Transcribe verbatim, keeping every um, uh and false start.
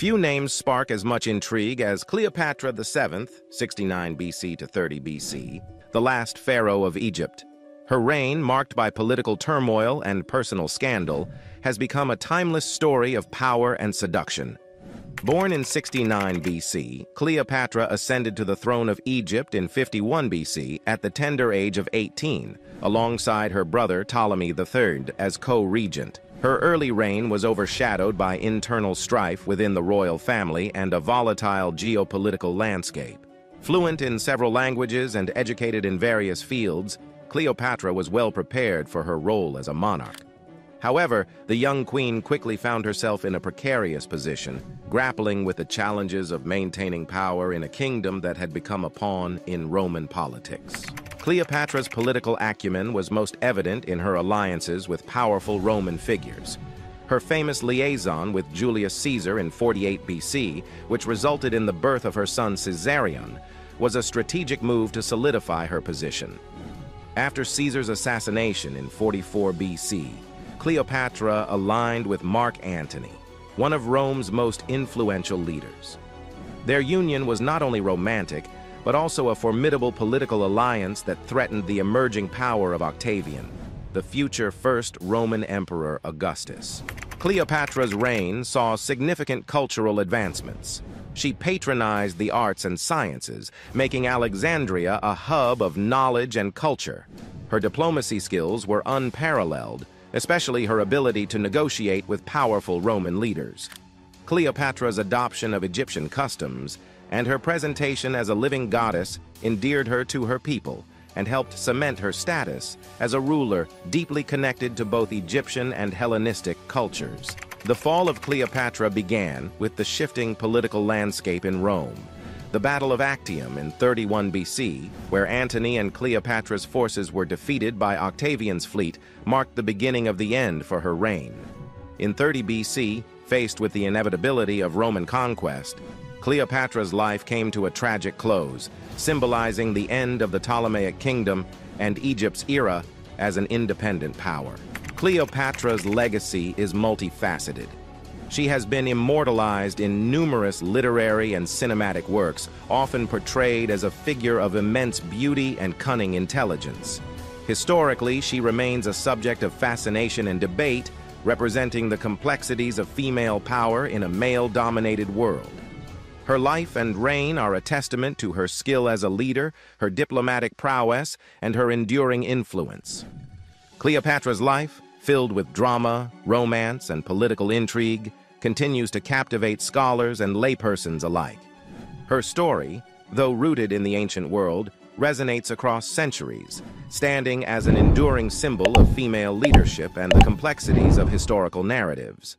Few names spark as much intrigue as Cleopatra the seventh, sixty-nine B C to thirty B C, the last pharaoh of Egypt. Her reign, marked by political turmoil and personal scandal, has become a timeless story of power and seduction. Born in sixty-nine B C, Cleopatra ascended to the throne of Egypt in fifty-one B C at the tender age of eighteen, alongside her brother Ptolemy the third as co-regent. Her early reign was overshadowed by internal strife within the royal family and a volatile geopolitical landscape. Fluent in several languages and educated in various fields, Cleopatra was well prepared for her role as a monarch. However, the young queen quickly found herself in a precarious position, grappling with the challenges of maintaining power in a kingdom that had become a pawn in Roman politics. Cleopatra's political acumen was most evident in her alliances with powerful Roman figures. Her famous liaison with Julius Caesar in forty-eight B C, which resulted in the birth of her son Caesarion, was a strategic move to solidify her position. After Caesar's assassination in forty-four B C, Cleopatra aligned with Mark Antony, one of Rome's most influential leaders. Their union was not only romantic, but also a formidable political alliance that threatened the emerging power of Octavian, the future first Roman emperor Augustus. Cleopatra's reign saw significant cultural advancements. She patronized the arts and sciences, making Alexandria a hub of knowledge and culture. Her diplomacy skills were unparalleled, especially her ability to negotiate with powerful Roman leaders. Cleopatra's adoption of Egyptian customs and her presentation as a living goddess endeared her to her people and helped cement her status as a ruler deeply connected to both Egyptian and Hellenistic cultures. The fall of Cleopatra began with the shifting political landscape in Rome. The Battle of Actium in thirty-one B C, where Antony and Cleopatra's forces were defeated by Octavian's fleet, marked the beginning of the end for her reign. In thirty B C, faced with the inevitability of Roman conquest, Cleopatra's life came to a tragic close, symbolizing the end of the Ptolemaic Kingdom and Egypt's era as an independent power. Cleopatra's legacy is multifaceted. She has been immortalized in numerous literary and cinematic works, often portrayed as a figure of immense beauty and cunning intelligence. Historically, she remains a subject of fascination and debate, representing the complexities of female power in a male-dominated world. Her life and reign are a testament to her skill as a leader, her diplomatic prowess, and her enduring influence. Cleopatra's life, filled with drama, romance, and political intrigue, continues to captivate scholars and laypersons alike. Her story, though rooted in the ancient world, resonates across centuries, standing as an enduring symbol of female leadership and the complexities of historical narratives.